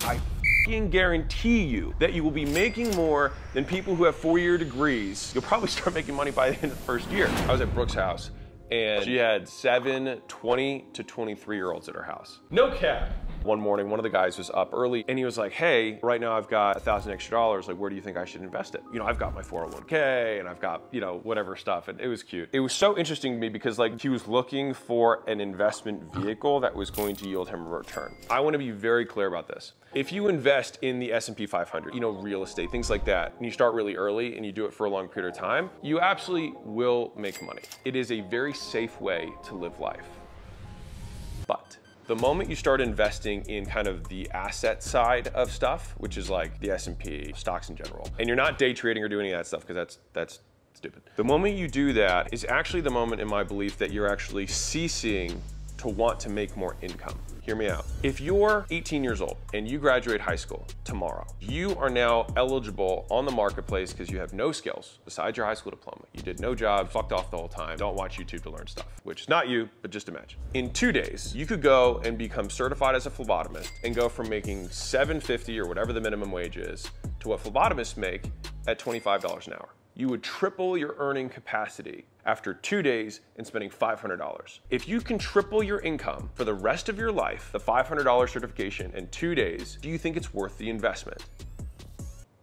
I guarantee you that you will be making more than people who have four-year degrees. You'll probably start making money by the end of the first year. I was at Brooke's house, and she had seven 20 to 23-year-olds at her house. No cap. One morning, one of the guys was up early, and he was like, hey, right now I've got $1,000 extra. Like, where do you think I should invest it? You know, I've got my 401k, and I've got, you know, whatever stuff. And it was cute. It was so interesting to me because, like, he was looking for an investment vehicle that was going to yield him a return. I want to be very clear about this. If you invest in the S&P 500, you know, real estate, things like that, and you start really early and you do it for a long period of time, you absolutely will make money. It is a very safe way to live life. But the moment you start investing in kind of the asset side of stuff, which is like the S&P, stocks in general, and you're not day trading or doing any of that stuff because that's stupid. The moment you do that is actually the moment, in my belief, that you're actually ceasing to want to make more income. Hear me out. If you're 18 years old and you graduate high school tomorrow, you are now eligible on the marketplace because you have no skills besides your high school diploma. You did no job, fucked off the whole time, don't watch YouTube to learn stuff, which is not you, but just imagine. In 2 days, you could go and become certified as a phlebotomist and go from making $7.50 or whatever the minimum wage is to what phlebotomists make at $25 an hour. You would triple your earning capacity after 2 days and spending $500. If you can triple your income for the rest of your life, the $500 certification in 2 days, do you think it's worth the investment?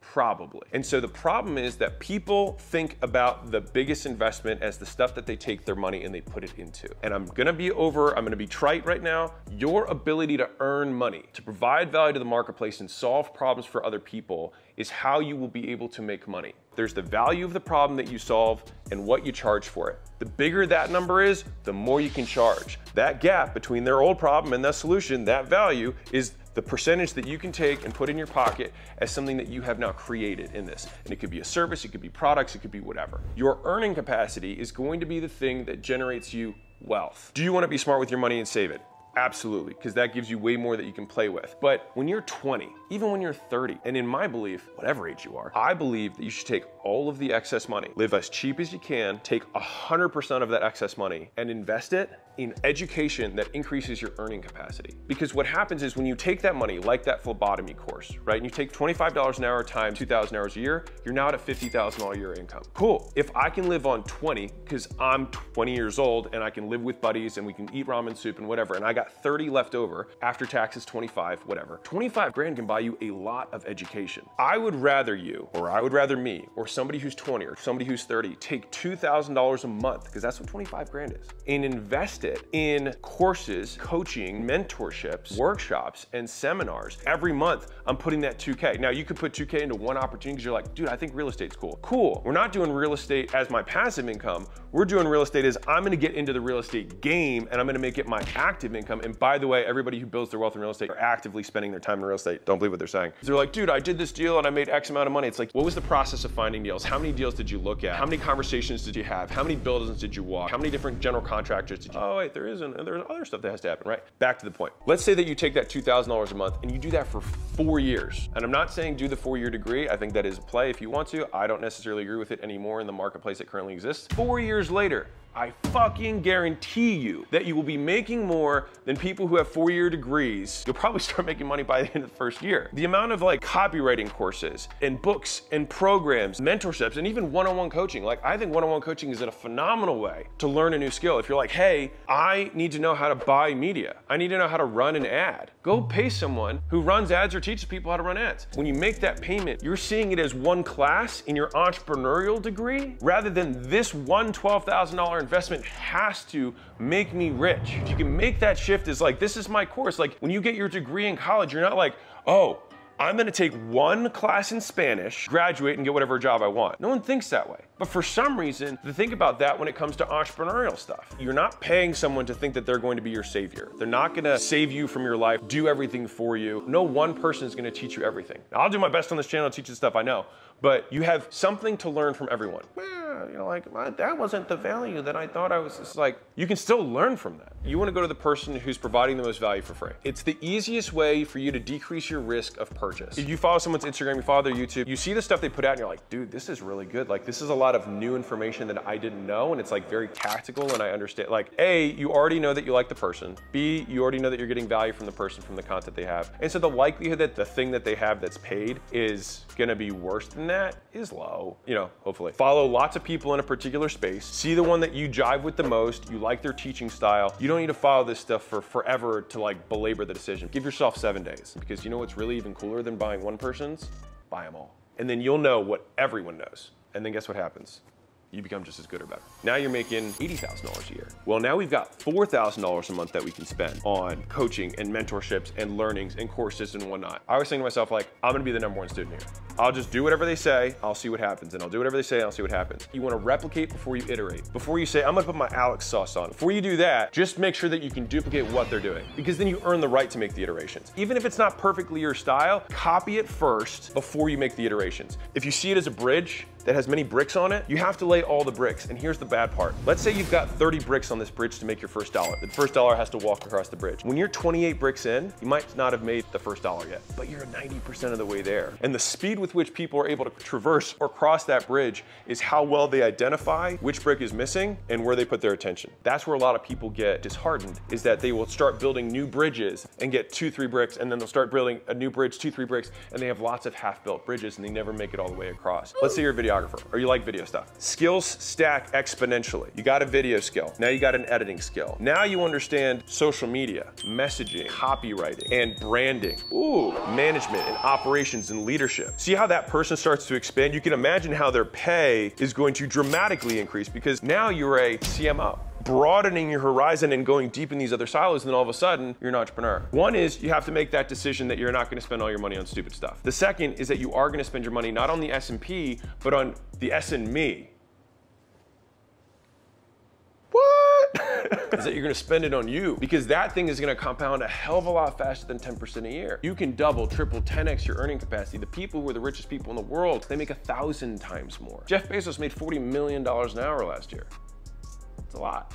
Probably. And so the problem is that people think about the biggest investment as the stuff that they take their money and they put it into. And I'm gonna be trite right now. Your ability to earn money, to provide value to the marketplace and solve problems for other people is how you will be able to make money. There's the value of the problem that you solve and what you charge for it. The bigger that number is, the more you can charge. That gap between their old problem and that solution, that value, is the percentage that you can take and put in your pocket as something that you have now created in this. And it could be a service, it could be products, it could be whatever. Your earning capacity is going to be the thing that generates you wealth. Do you want to be smart with your money and save it? Absolutely, because that gives you way more that you can play with. But when you're 20, even when you're 30, and in my belief, whatever age you are, I believe that you should take all of the excess money, live as cheap as you can, take 100% of that excess money and invest it in education that increases your earning capacity. Because what happens is when you take that money, like that phlebotomy course, right? And you take $25 an hour times 2,000 hours a year, you're now at a $50,000 a year income. Cool, if I can live on 20, because I'm 20 years old and I can live with buddies and we can eat ramen soup and whatever, and I got 30 left over, after taxes, 25, whatever. 25 grand can buy you a lot of education. I would rather you, or I would rather me, or somebody who's 20 or somebody who's 30, take $2,000 a month, because that's what 25 grand is, and invest it in courses, coaching, mentorships, workshops, and seminars. Every month, I'm putting that 2K. Now, you could put 2K into one opportunity because you're like, dude, I think real estate's cool. Cool, we're not doing real estate as my passive income. We're doing real estate as I'm gonna get into the real estate game and I'm gonna make it my active income. And by the way, everybody who builds their wealth in real estate are actively spending their time in real estate. Don't believe what they're saying. They're like, dude, I did this deal and I made X amount of money. It's like, what was the process of finding deals? How many deals did you look at? How many conversations did you have? How many buildings did you walk? How many different general contractors did you? Oh wait, there's other stuff that has to happen, right? Back to the point. Let's say that you take that $2,000 a month and you do that for 4 years. And I'm not saying do the four-year degree. I think that is a play if you want to. I don't necessarily agree with it anymore in the marketplace that currently exists. 4 years later, I fucking guarantee you that you will be making more than people who have four-year degrees. You'll probably start making money by the end of the first year. The amount of like copywriting courses and books and programs, mentorships, and even one-on-one coaching. Like, I think one-on-one coaching is a phenomenal way to learn a new skill. If you're like, hey, I need to know how to buy media. I need to know how to run an ad. Go pay someone who runs ads or teaches people how to run ads. When you make that payment, you're seeing it as one class in your entrepreneurial degree rather than this one $12,000 investment has to make me rich. If you can make that shift as like, this is my course. Like when you get your degree in college, you're not like, oh, I'm gonna take one class in Spanish, graduate and get whatever job I want. No one thinks that way. But for some reason, they think about that when it comes to entrepreneurial stuff. You're not paying someone to think that they're going to be your savior. They're not gonna save you from your life, do everything for you. No one person is gonna teach you everything. Now, I'll do my best on this channel to teach you stuff I know, but you have something to learn from everyone. You know, like, that wasn't the value that I thought I was. It's like, you can still learn from that. You want to go to the person who's providing the most value for free. It's the easiest way for you to decrease your risk of purchase. If you follow someone's Instagram, you follow their YouTube, you see the stuff they put out and you're like, dude, this is really good. Like, this is a lot lot of new information that I didn't know, and it's like very tactical, and I understand, like, A, you already know that you like the person. B, you already know that you're getting value from the person from the content they have. And so the likelihood that the thing that they have that's paid is gonna be worse than that is low, you know, hopefully. Follow lots of people in a particular space. See the one that you jive with the most, you like their teaching style. You don't need to follow this stuff for forever to like belabor the decision. Give yourself 7 days, because you know what's really even cooler than buying one person's? Buy them all. And then you'll know what everyone knows. And then guess what happens? You become just as good or better. Now you're making $80,000 a year. Well, now we've got $4,000 a month that we can spend on coaching and mentorships and learnings and courses and whatnot. I always think to myself, like, I'm gonna be the #1 student here. I'll just do whatever they say, I'll see what happens, and I'll do whatever they say, I'll see what happens. You wanna replicate before you iterate. Before you say, I'm gonna put my Alex sauce on. Before you do that, just make sure that you can duplicate what they're doing, because then you earn the right to make the iterations. Even if it's not perfectly your style, copy it first before you make the iterations. If you see it as a bridge that has many bricks on it, you have to lay all the bricks. And here's the bad part. Let's say you've got 30 bricks on this bridge to make your first dollar. The first dollar has to walk across the bridge. When you're 28 bricks in, you might not have made the first dollar yet, but you're 90% of the way there. And the speed with which people are able to traverse or cross that bridge is how well they identify which brick is missing and where they put their attention. That's where a lot of people get disheartened, is that they will start building new bridges and get 2-3 bricks, and then they'll start building a new bridge, 2-3 bricks, and they have lots of half-built bridges and they never make it all the way across. Let's say you're a videographer or you like video stuff. Skills stack exponentially. You got a video skill. Now you got an editing skill. Now you understand social media, messaging, copywriting, and branding. Ooh, management and operations and leadership. See how that person starts to expand? You can imagine how their pay is going to dramatically increase, because now you're a CMO, broadening your horizon and going deep in these other silos, and then all of a sudden, you're an entrepreneur. One is you have to make that decision that you're not gonna spend all your money on stupid stuff. The second is that you are gonna spend your money not on the S&P, but on the S and me. Is that you're gonna spend it on you, because that thing is gonna compound a hell of a lot faster than 10% a year. You can double, triple, 10x your earning capacity. The people who are the richest people in the world, they make 1,000 times more. Jeff Bezos made $40 million an hour last year. It's a lot.